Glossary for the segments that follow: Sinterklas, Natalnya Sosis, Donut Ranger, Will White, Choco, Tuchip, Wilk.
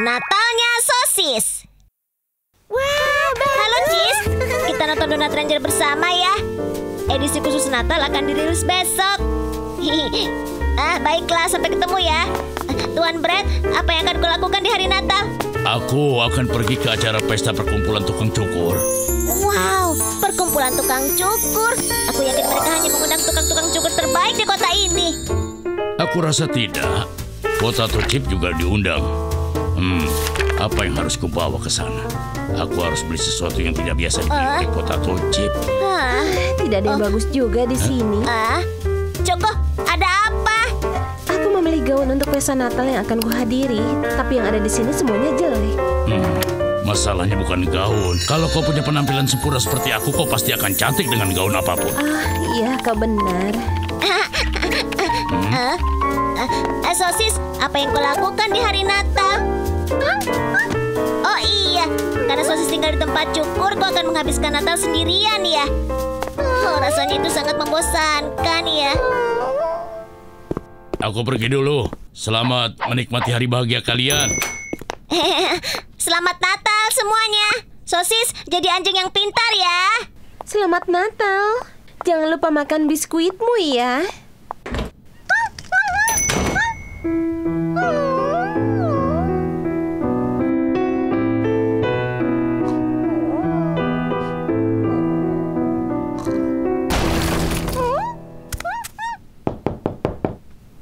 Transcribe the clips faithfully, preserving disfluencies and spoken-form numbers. Natalnya sosis. Wow, halo Cis, kita nonton Donut Ranger bersama ya. Edisi khusus Natal akan dirilis besok. Ah, baiklah, sampai ketemu ya. Tuan Brad, apa yang akan kulakukan di hari Natal? Aku akan pergi ke acara pesta perkumpulan tukang cukur. Wow, perkumpulan tukang cukur. Aku yakin mereka hanya mengundang tukang-tukang cukur terbaik di kota ini. Aku rasa tidak. Kota Tuchip juga diundang. Hmm, apa yang harus kubawa ke sana? Aku harus beli sesuatu yang tidak biasa uh. di kota Tuchip. Huh. Tidak ada yang oh. bagus juga di huh? sini. Uh. Cukup, ada apa? Aku membeli gaun untuk pesta Natal yang akan kuhadiri, tapi yang ada di sini semuanya jelek. Hmm, masalahnya bukan gaun. Kalau kau punya penampilan sempurna seperti aku, kau pasti akan cantik dengan gaun apapun. Ah, iya, kau benar. hmm? uh, uh, uh, sosis, apa yang kau lakukan di hari Natal? Oh iya, karena sosis tinggal di tempat cukur, kau akan menghabiskan Natal sendirian ya. Oh, rasanya itu sangat membosankan ya. Aku pergi dulu. Selamat menikmati hari bahagia kalian. Selamat Natal semuanya. Sosis, jadi anjing yang pintar ya. Selamat Natal. Jangan lupa makan biskuitmu ya.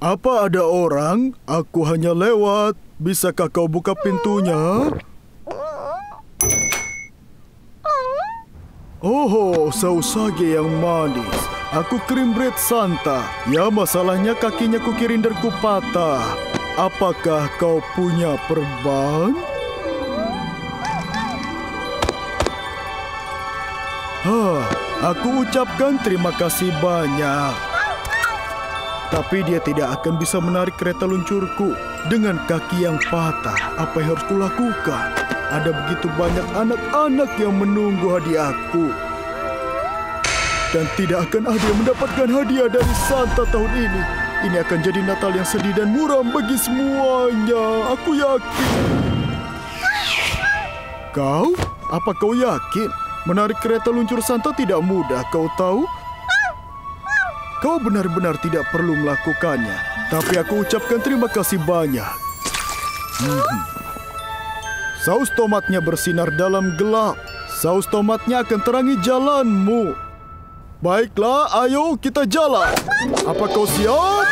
Apa ada orang? Aku hanya lewat. Bisakah kau buka pintunya? Oh, saus sage yang manis. Aku krim bread Santa. Ya, masalahnya kakinya kukirinderku patah. Apakah kau punya perban? Hah, aku ucapkan terima kasih banyak. Tapi dia tidak akan bisa menarik kereta luncurku dengan kaki yang patah. Apa yang harus kulakukan? Ada begitu banyak anak-anak yang menunggu hadiahku. Dan tidak akan ada yang mendapatkan hadiah dari Santa tahun ini. Ini akan jadi Natal yang sedih dan muram bagi semuanya. Aku yakin. Kau? Apa kau yakin? Menarik kereta luncur Santa tidak mudah, kau tahu? Kau benar-benar tidak perlu melakukannya. Tapi aku ucapkan terima kasih banyak. Hmm. Saus tomatnya bersinar dalam gelap. Saus tomatnya akan terangi jalanmu. Baiklah, ayo kita jalan. Apa kau siap?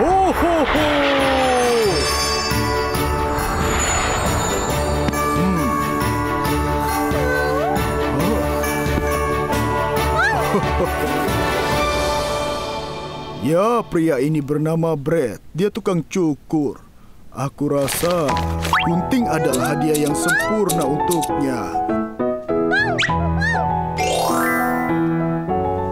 Oh, ho, ho. Hmm. Oh. Ya, pria ini bernama Brad. Dia tukang cukur. Aku rasa gunting adalah hadiah yang sempurna untuknya.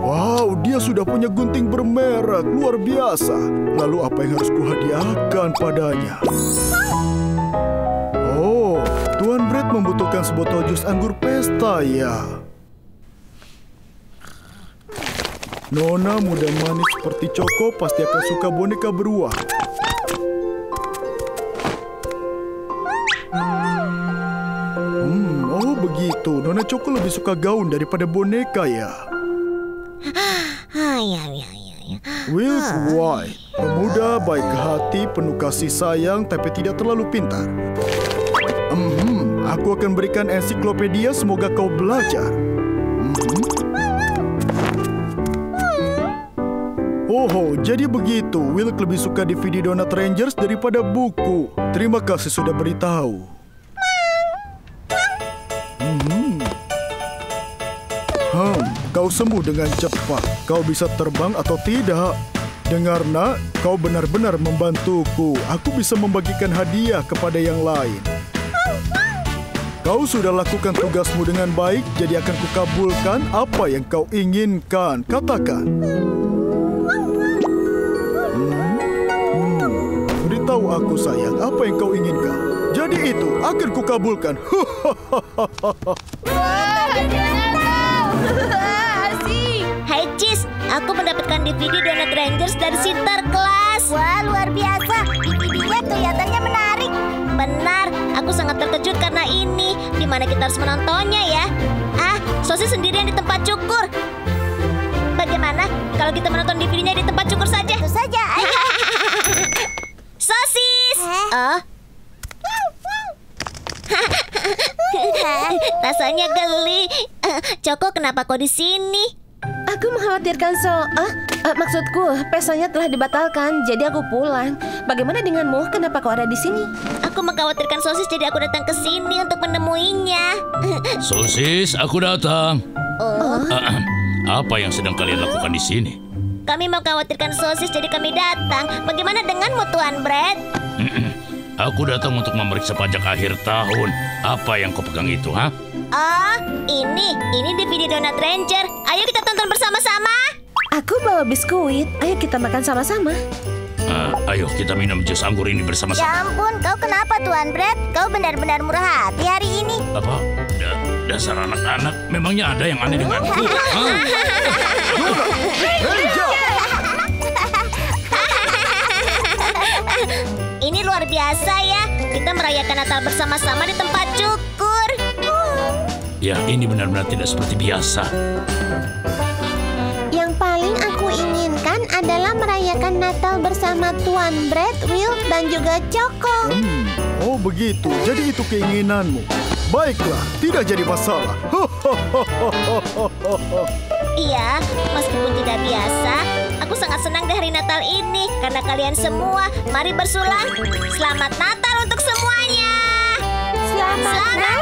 Wow, dia sudah punya gunting bermerek. Luar biasa. Lalu apa yang harus kuhadiahkan padanya? Oh, Tuan Brad membutuhkan sebotol jus anggur pesta ya. Nona muda manis seperti Choco pasti akan suka boneka beruang. Hmm, oh begitu. Nona Choco lebih suka gaun daripada boneka ya. Will White, pemuda baik hati, penuh kasih sayang, tapi tidak terlalu pintar. Hmm, aku akan berikan ensiklopedia, semoga kau belajar. Hmm. Oh, jadi begitu. Wilk lebih suka D V D Donut Rangers daripada buku. Terima kasih sudah beritahu. Hmm. Hmm, kau sembuh dengan cepat. Kau bisa terbang atau tidak. Dengar nak, kau benar-benar membantuku. Aku bisa membagikan hadiah kepada yang lain. Kau sudah lakukan tugasmu dengan baik, jadi akan kukabulkan apa yang kau inginkan. Katakan. Tahu aku sayang, apa yang kau inginkan? Jadi itu akan kukabulkan. Wah, hai Cis, aku mendapatkan D V D Donut Rangers dari Sinterklas. Wah, luar biasa. D V D-nya kelihatannya menarik. Aku sangat terkejut karena ini. Di mana kita harus menontonnya ya? Ah, sosis sendirian di tempat cukur. Bagaimana kalau kita menonton D V D-nya di tempat cukur saja? Itu saja. Sosis. Oh. Rasanya geli. Joko, kenapa kau di sini? Aku mengkhawatirkan soal. Ah, ah, maksudku, pesanya telah dibatalkan, jadi aku pulang. Bagaimana denganmu? Kenapa kau ada di sini? Aku mengkhawatirkan sosis, jadi aku datang ke sini untuk menemuinya. Sosis, aku datang. Oh. Ah, apa yang sedang kalian lakukan di sini? Kami mengkhawatirkan sosis, jadi kami datang. Bagaimana denganmu, Tuan Brad? Aku datang untuk memeriksa pajak akhir tahun. Apa yang kau pegang itu, ha? Oh, ini. Ini D V D Donut Ranger. Ayo kita tonton bersama-sama. Aku bawa biskuit. Ayo kita makan sama-sama. Uh, ayo kita minum jus anggur ini bersama-sama. Ya ampun, kau kenapa, Tuan Brad? Kau benar-benar murah hati hari ini. Apa? Da dasar anak-anak. Memangnya ada yang aneh denganku? Ini luar biasa ya. Kita merayakan Natal bersama-sama di tempat cukur. Ya, ini benar-benar tidak seperti biasa. Yang paling aku inginkan adalah merayakan Natal bersama Tuan Brad, Will, dan juga Joko. Hmm. Oh begitu, jadi itu keinginanmu. Baiklah, tidak jadi masalah. Iya, meskipun tidak biasa, aku sangat senang di hari Natal ini karena kalian semua. Mari bersulang. Selamat Natal untuk semuanya. Selamat, Selamat Natal.